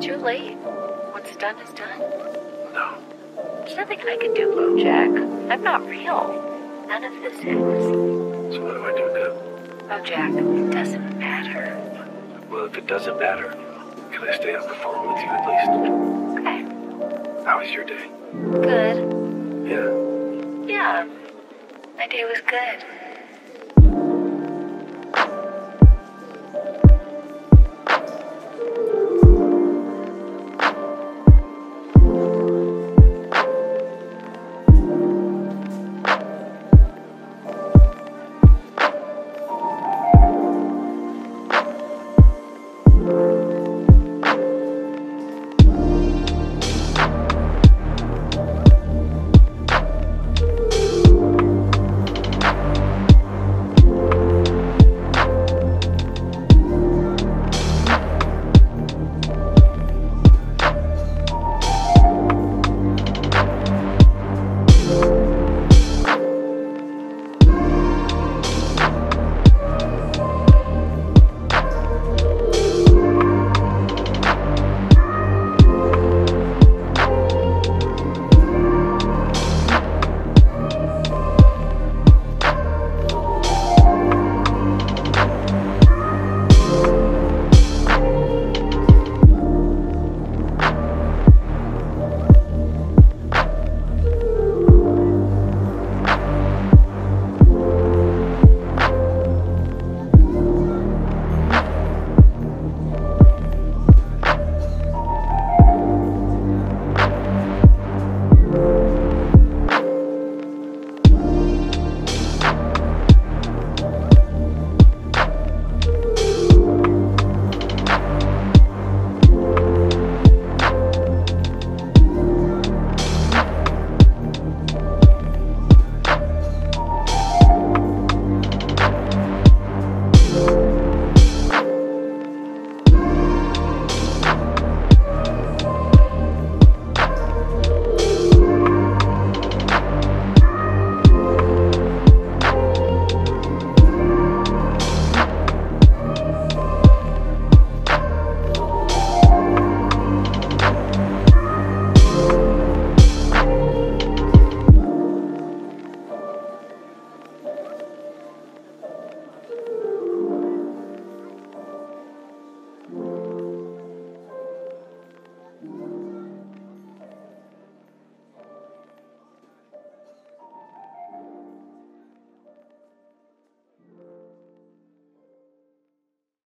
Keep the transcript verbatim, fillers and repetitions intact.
too late. What's done is done. No. There's nothing I can do, BoJack. I'm not real. None of this is. So what do I do now? BoJack, it doesn't matter. Well, if it doesn't matter, can I stay on the phone with you at least? Okay. How was your day? Good. Yeah? Yeah. My day was good.